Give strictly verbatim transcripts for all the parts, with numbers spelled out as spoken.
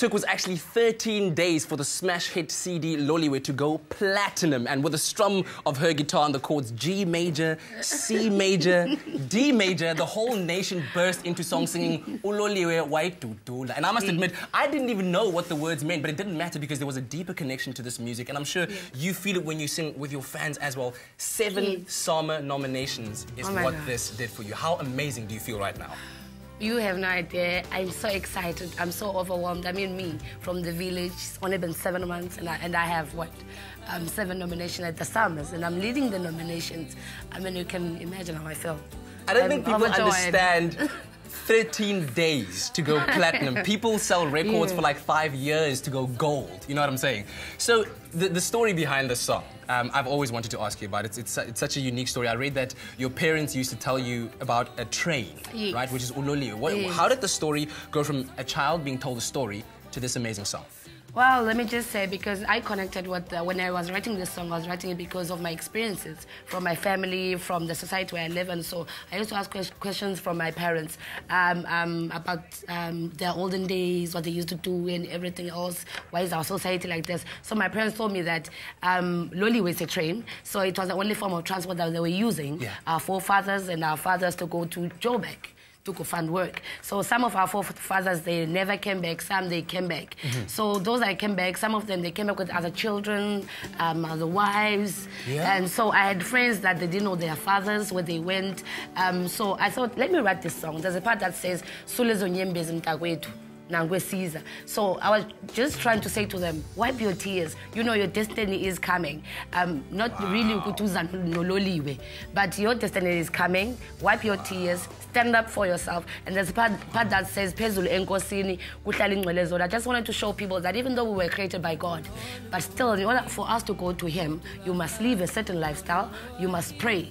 took was actually thirteen days for the smash hit C D Loliwe to go platinum, and with the strum of her guitar and the chords G major, C major, D major, the whole nation burst into song singing Uloliwe Waitutula. And I must admit, I didn't even know what the words meant, but it didn't matter because there was a deeper connection to this music, and I'm sure yeah. you feel it when you sing with your fans as well. Seven SAMA nominations is oh what God. this did for you. How amazing do you feel right now? You have no idea. I'm so excited. I'm so overwhelmed. I mean, me, from the village, it's only been seven months, and I, and I have, what, um, seven nominations at the Sams, and I'm leading the nominations. I mean, you can imagine how I feel. I don't I'm think people overjoyed. understand thirteen days to go platinum. People sell records yeah. for like five years to go gold. You know what I'm saying? So the, the story behind the song, um, I've always wanted to ask you about it. It's, it's, it's such a unique story. I read that your parents used to tell you about a train, yes. right, which is Uloliwe. What, yes. How did the story go from a child being told a story to this amazing song? Well, let me just say, because I connected with, uh, when I was writing this song, I was writing it because of my experiences from my family, from the society where I live, and so I used to ask que questions from my parents um, um, about um, their olden days, what they used to do and everything else, why is our society like this? So my parents told me that um, Loliwe was a train, so it was the only form of transport that they were using, yeah. our forefathers and our fathers, to go to Joburg. To go find work. So some of our forefathers, they never came back. Some, they came back. Mm-hmm. So those that came back, some of them, they came back with other children, um, other wives. Yeah. And so I had friends that they didn't know their fathers, where they went. Um, so I thought, let me write this song. There's a part that says, so I was just trying to say to them, wipe your tears. You know your destiny is coming. Um, not wow. really Loliwe, but your destiny is coming. Wipe your wow. tears. Stand up for yourself. And there's a part, part that says, I just wanted to show people that even though we were created by God, but still, in order for us to go to Him, you must live a certain lifestyle. You must pray.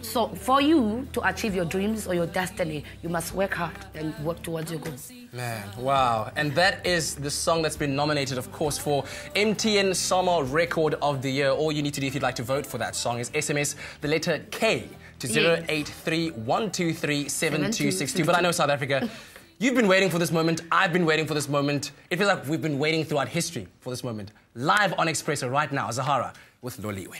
So for you to achieve your dreams or your destiny, you must work hard and work towards your goals. Man, wow. And that is the song that's been nominated, of course, for M T N SAMA Record of the Year. All you need to do if you'd like to vote for that song is S M S the letter K to zero eight three, one two three, seven two six two. But I know, South Africa, you've been waiting for this moment. I've been waiting for this moment. It feels like we've been waiting throughout history for this moment. Live on Expresso right now, Zahara with Loliwe.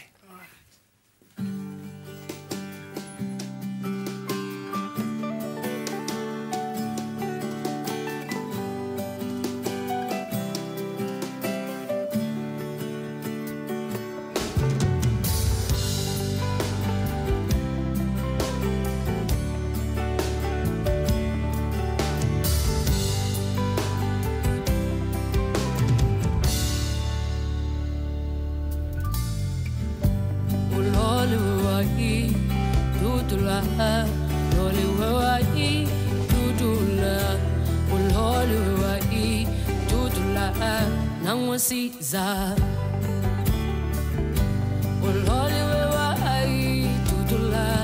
Caesar. Why do to love?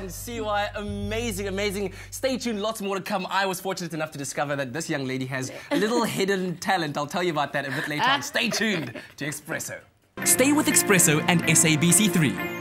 And see why amazing, amazing. Stay tuned, lots more to come. I was fortunate enough to discover that this young lady has a little hidden talent. I'll tell you about that a bit later on. Stay tuned to Expresso. Stay with Expresso and S A B C three.